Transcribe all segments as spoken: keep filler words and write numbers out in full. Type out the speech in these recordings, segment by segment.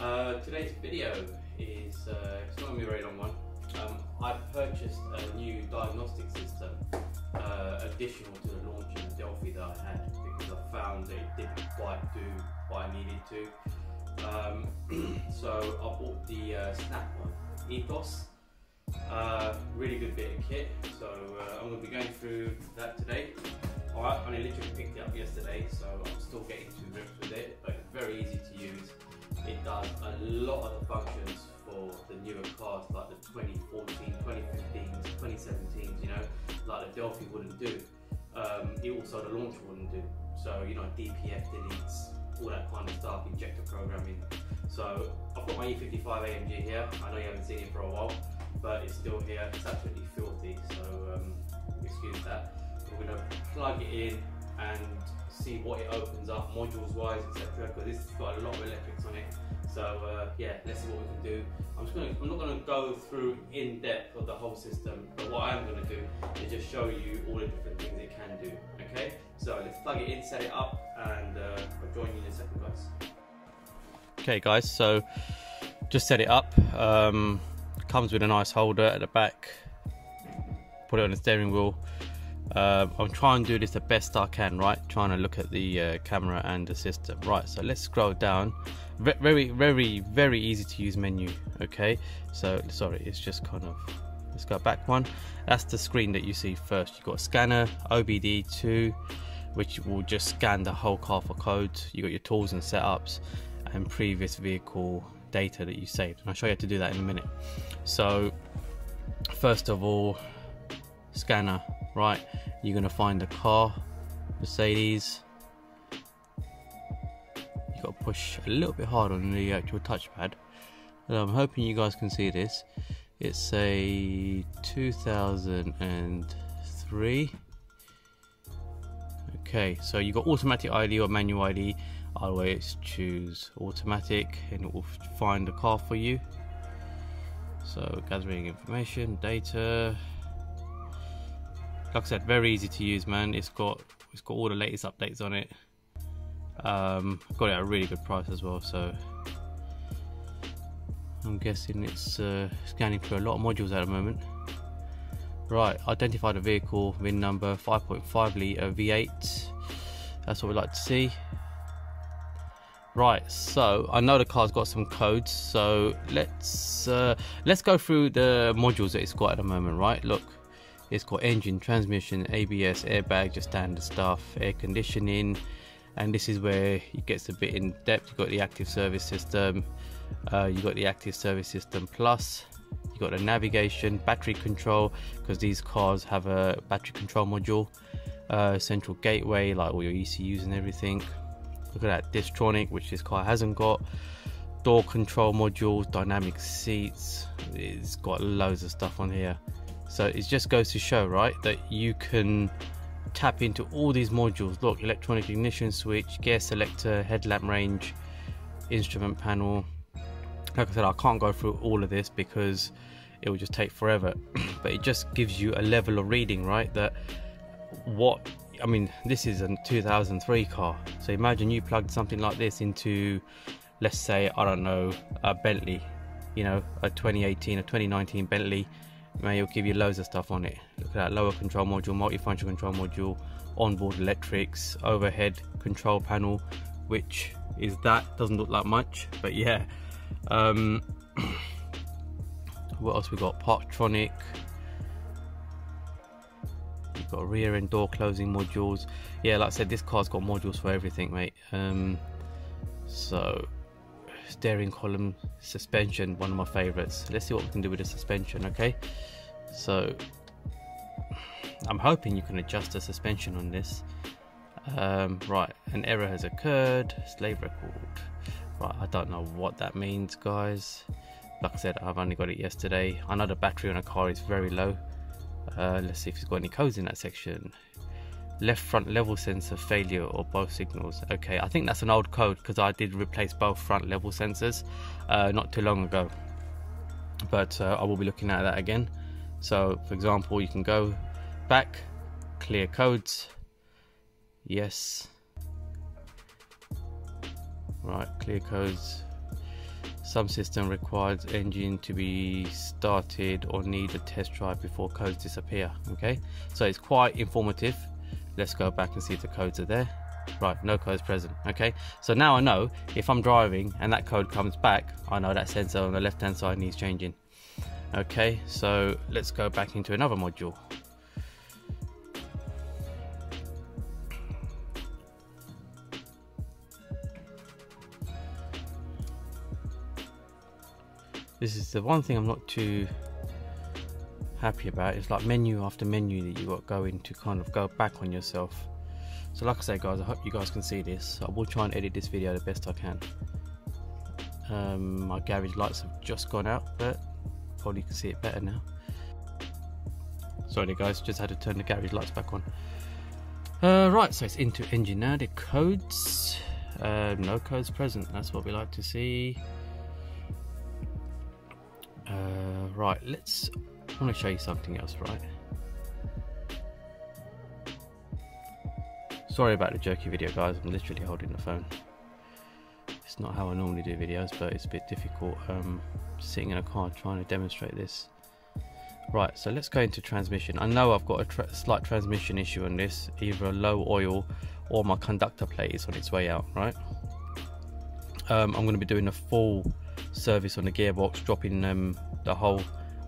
Uh, today's video is uh, it's not going to be a very long one. Um, I purchased a new diagnostic system uh, additional to the launch of Delphi that I had because I found they didn't quite do what I needed to. Um, so I bought the uh, Snap One Ethos. Uh, really good bit of kit, so uh, I'm going to be going through that today. Alright, I only literally picked it up yesterday, so I'm still getting to grips with it, but it's very easy to use. It does a lot of the functions for the newer cars, like the twenty fourteen, twenty fifteens, twenty seventeens, you know, like the Delphi wouldn't do. Um, it also the Launcher wouldn't do. So, you know, D P F deletes, all that kind of stuff, injector programming. So, I've got my E fifty-five A M G here. I know you haven't seen it for a while, but it's still here. It's absolutely filthy, so um, excuse that. We're going to plug it in and see what it opens up, modules wise, et cetera. Because this has got a lot of electrics on it, so uh, yeah, let's see what we can do. I'm just going to, I'm not going to go through in depth of the whole system, but what I am going to do is just show you all the different things it can do. Okay, so let's plug it in, set it up, and uh, I'll join you in a second, guys. Okay, guys, so just set it up. Um, comes with a nice holder at the back. Put it on the steering wheel. Uh, I'm trying to do this the best I can, right? Trying to look at the uh, camera and the system, right? So let's scroll down. V very, very, very easy to use menu. Okay, so sorry, it's just kind of. Let's go back one. That's the screen that you see first. You've got a scanner, O B D two, which will just scan the whole car for codes. You got your tools and setups, and previous vehicle data that you saved. And I'll show you how to do that in a minute. So first of all, scanner. Right, you're gonna find the car, Mercedes. You gotta push a little bit hard on the actual touchpad. And I'm hoping you guys can see this. It's a two thousand three. Okay, so you got automatic I D or manual I D. I always choose automatic, and it will find the car for you. So gathering information, data. Like I said, very easy to use, man. It's got it's got all the latest updates on it. Um, got it at a really good price as well, so I'm guessing it's uh, scanning through a lot of modules at the moment. Right, identify the vehicle, V I N number, five point five litre V eight. That's what we like to see. Right, so I know the car's got some codes, so let's uh, let's go through the modules that it's got at the moment. Right, look. It's got engine, transmission, A B S, airbag, just standard stuff, air conditioning, and this is where it gets a bit in depth. You've got the active service system, uh, you've got the active service system plus, you've got the navigation, battery control, because these cars have a battery control module, uh, central gateway, like all your E C Us and everything. Look at that, Distronic, which this car hasn't got, door control modules, dynamic seats, it's got loads of stuff on here. So it just goes to show, right, that you can tap into all these modules. Look, electronic ignition switch, gear selector, headlamp range, instrument panel. Like I said, I can't go through all of this because it will just take forever. But it just gives you a level of reading, right, that what, I mean, this is a two thousand three car. So imagine you plugged something like this into, let's say, I don't know, a Bentley, you know, a twenty eighteen, a twenty nineteen Bentley. Man, it'll give you loads of stuff on it. Look at that, lower control module, multifunctional control module, onboard electrics, overhead control panel, which is that, doesn't look like much, but yeah. Um, what else we got? Parktronic. We've got rear and door closing modules. Yeah, like I said, this car's got modules for everything, mate. Um, so, steering column, suspension, one of my favorites. Let's see what we can do with the suspension. Okay, so I'm hoping you can adjust the suspension on this. Um, right, an error has occurred, slave record. Right, I don't know what that means, guys. Like I said, I've only got it yesterday. I know the battery on a car is very low. Uh, let's see if it's got any codes in that section. Left front level sensor failure or both signals. Okay, I think that's an old code because I did replace both front level sensors uh, not too long ago, but uh, I will be looking at that again. So for example, you can go back, clear codes, yes, right, clear codes, Some system requires engine to be started or need a test drive before codes disappear. Okay, so it's quite informative. Let's go back and see if the codes are there. Right, no codes present. Okay, so now I know if I'm driving and that code comes back, I know that sensor on the left hand side needs changing. Okay, so let's go back into another module. This is the one thing I'm not too happy about. It's like menu after menu that you got going to kind of go back on yourself. So like I say guys, I hope you guys can see this. I will try and edit this video the best I can. Um, my garage lights have just gone out, but probably can see it better now. Sorry guys, just had to turn the garage lights back on. Uh, right, so it's into engine now. The codes, uh, no codes present. That's what we like to see. Uh, right, let's, I want to show you something else, right? Sorry about the jerky video guys, I'm literally holding the phone. It's not how I normally do videos, but it's a bit difficult um, sitting in a car trying to demonstrate this. Right, so let's go into transmission. I know I've got a tra slight transmission issue on this, either a low oil or my conductor plate is on its way out, right? Um, I'm going to be doing a full service on the gearbox, dropping um, the whole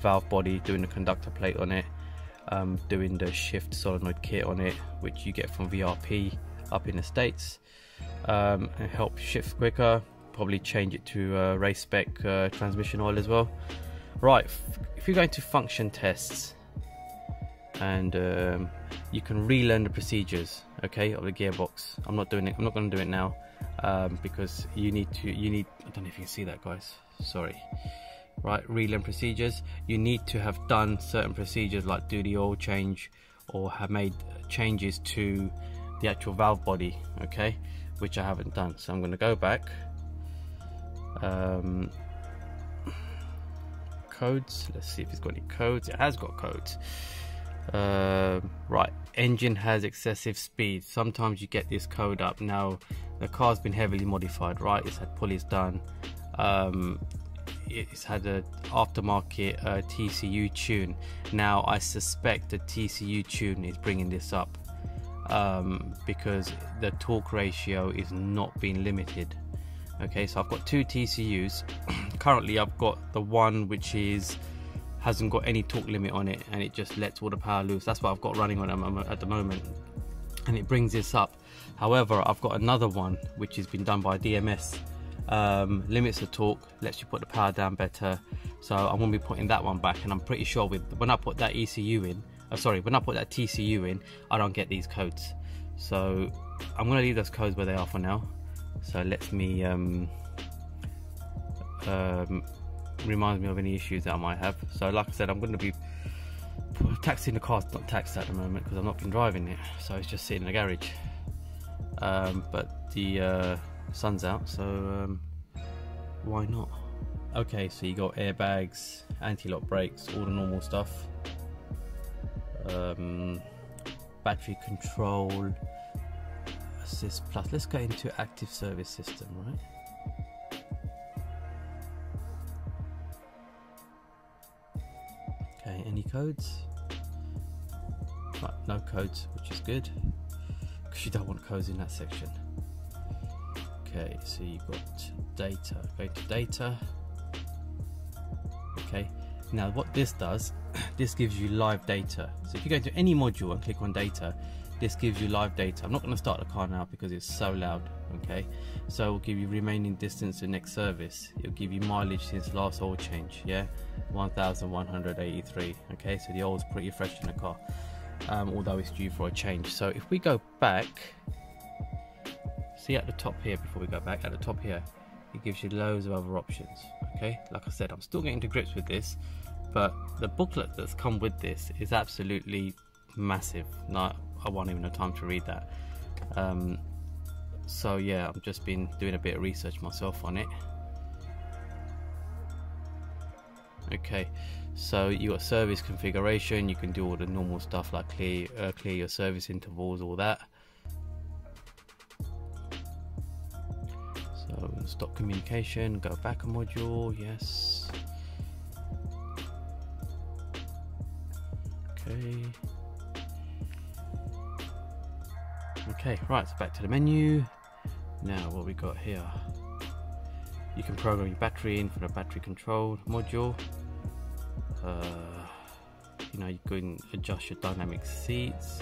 valve body, doing the conductor plate on it, um, doing the shift solenoid kit on it, which you get from V R P up in the States, um, and help shift quicker, probably change it to uh, race spec uh, transmission oil as well. Right, if you go into function tests, and um, you can relearn the procedures, okay, of the gearbox. I'm not doing it, I'm not going to do it now. Um, because you need to, you need, I don't know if you can see that guys, sorry. Right, relearn procedures. You need to have done certain procedures like do the oil change or have made changes to the actual valve body, okay, which I haven't done. So I'm going to go back. Um, codes, let's see if it's got any codes. It has got codes. Uh, right, engine has excessive speed. Sometimes you get this code up. Now the car's been heavily modified, right? It's had pulleys done, um, it's had an aftermarket uh, T C U tune. Now I suspect the T C U tune is bringing this up um, because the torque ratio is not being limited. Okay, so I've got two T C Us. Currently I've got the one which is hasn't got any torque limit on it and it just lets all the power loose. That's what I've got running on at the moment and it brings this up. However, I've got another one which has been done by D M S, um, limits the torque, lets you put the power down better. So I'm going to be putting that one back, and I'm pretty sure with when I put that E C U in, uh, sorry, when I put that T C U in, I don't get these codes. So I'm going to leave those codes where they are for now. So let me um, um, reminds me of any issues that I might have. So like I said, I'm going to be taxiing the car. It's not taxed at the moment because I've not been driving it, so it's just sitting in the garage, um, but the uh, sun's out, so um, why not? Okay, so you got airbags, anti-lock brakes, all the normal stuff, um, battery control, assist plus. Let's go into active service system, right? Any codes? Right, no codes, which is good because you don't want codes in that section. Okay, so you've got data. Go to data. Okay, now what this does, this gives you live data. So if you go to any module and click on data, this gives you live data. I'm not going to start the car now because it's so loud. Okay, so it will give you remaining distance to next service. It'll give you mileage since last oil change. Yeah, one thousand one hundred eighty-three. Okay, so the oil's pretty fresh in the car, um, although it's due for a change. So if we go back, see at the top here, before we go back, at the top here, it gives you loads of other options. Okay, like I said, I'm still getting to grips with this, but the booklet that's come with this is absolutely massive. Now, I won't even have time to read that. Um, so yeah, I've just been doing a bit of research myself on it. Okay, so you got service configuration. You can do all the normal stuff like clear, uh, clear your service intervals, all that. So stop communication, go back a module, yes. Okay. Okay, right, so back to the menu. Now what we got here, you can program your battery in from the battery control module. Uh, you know, you can adjust your dynamic seats,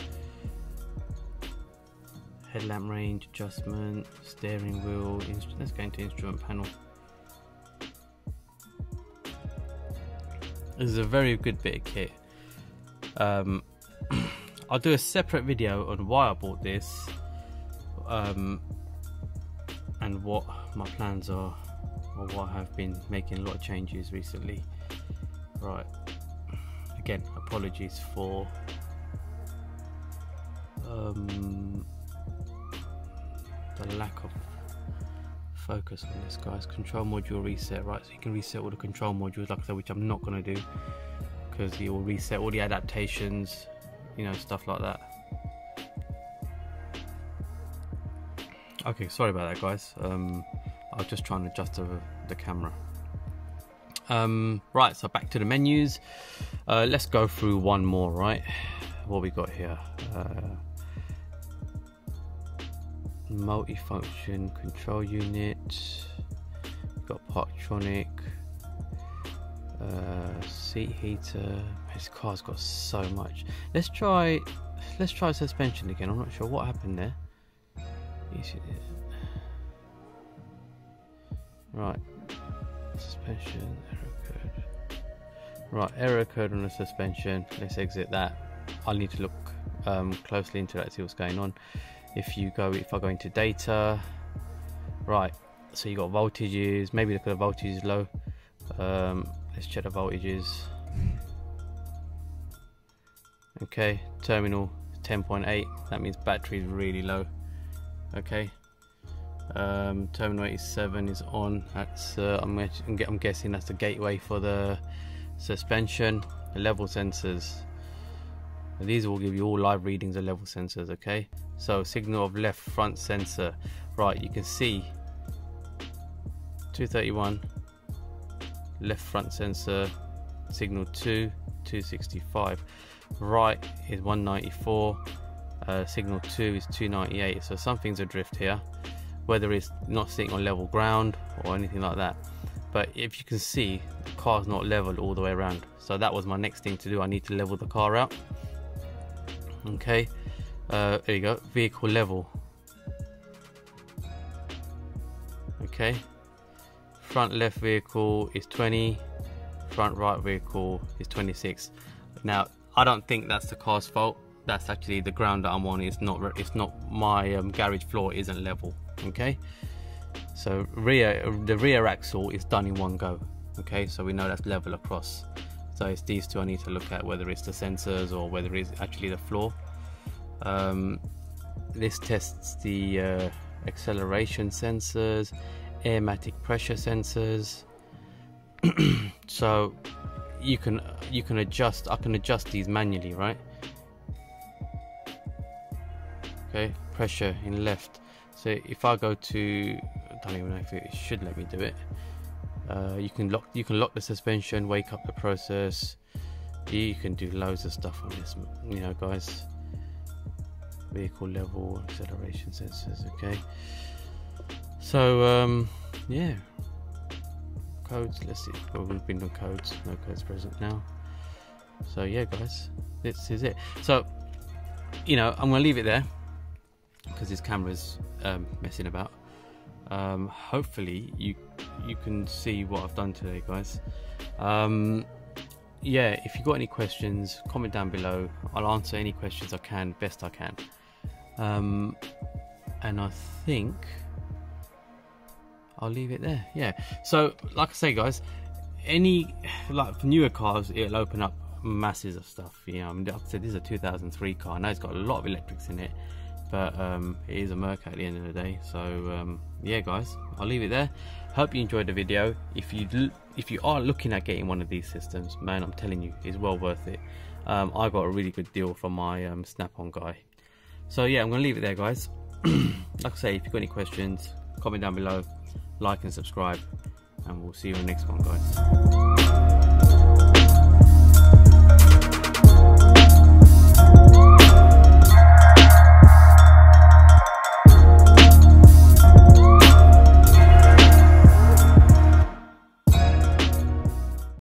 headlamp range adjustment, steering wheel. Let's go into instrument panel. This is a very good bit of kit. Um, I'll do a separate video on why I bought this um, and what my plans are, or why I've been making a lot of changes recently. Right, again, apologies for um, the lack of focus on this, guys. Control module reset, right, so you can reset all the control modules, like I said, which I'm not going to do, because it will reset all the adaptations, you know, stuff like that. Okay, sorry about that, guys. Um, I was just trying to adjust the, the camera. Um, right, so back to the menus. Uh, let's go through one more, right? What we got here? Uh, multifunction control unit. We've got Parktronic. Uh, seat heater. This car's got so much. Let's try. Let's try suspension again. I'm not sure what happened there. Right. Suspension error code. Right, error code on the suspension. Let's exit that. I'll need to look um, closely into that to see what's going on. If you go, if I go into data, right. So you got voltages. Maybe look at the voltage is low. Um, let's check the voltages. Okay, terminal ten point eight. That means battery is really low. Okay. Um, terminal eighty-seven is on. That's uh, I'm, I'm guessing that's the gateway for the suspension. The level sensors. And these will give you all live readings of level sensors. Okay. So signal of left front sensor. Right. You can see two thirty-one left front sensor. Signal two, two sixty-five. Right is one ninety-four. Uh, signal two is two ninety-eight. So something's adrift here. Whether it's not sitting on level ground or anything like that. But if you can see, the car's not leveled all the way around. So that was my next thing to do. I need to level the car out. Okay, uh, there you go, vehicle level. Okay, front left vehicle is twenty, front right vehicle is twenty-six. Now, I don't think that's the car's fault. That's actually the ground that I'm on. It's not, it's not my um, garage floor isn't level. Okay, so rear the rear axle is done in one go. Okay, so we know that's level across. So it's these two I need to look at, whether it's the sensors or whether it's actually the floor. Um, this tests the uh, acceleration sensors, airmatic pressure sensors. So you can you can adjust. I can adjust these manually, right? Okay, pressure in left. So if I go to, I don't even know if it should let me do it. Uh, you can lock, you can lock the suspension, wake up the process. You can do loads of stuff on this, you know, guys. Vehicle level, acceleration sensors. Okay. So um, yeah, codes. Let's see. Well, we've been on codes. No codes present now. So yeah, guys, this is it. So you know, I'm gonna leave it there, because his camera's um, messing about. Um, hopefully you you can see what I've done today, guys. Um, yeah, if you've got any questions, comment down below. I'll answer any questions I can, best I can. Um, and I think I'll leave it there. Yeah, so like I say, guys, any like for newer cars, it'll open up masses of stuff. You know, I mean, like I said, this is a two thousand three car. I know it's got a lot of electrics in it, but um, it is a Merc at the end of the day. So um, yeah, guys, I'll leave it there. Hope you enjoyed the video. If you if you are looking at getting one of these systems, man, I'm telling you, it's well worth it. Um, I got a really good deal from my um, Snap On guy. So yeah, I'm gonna leave it there, guys. Like I say, if you've got any questions, comment down below. like and subscribe, and we'll see you in the next one, guys.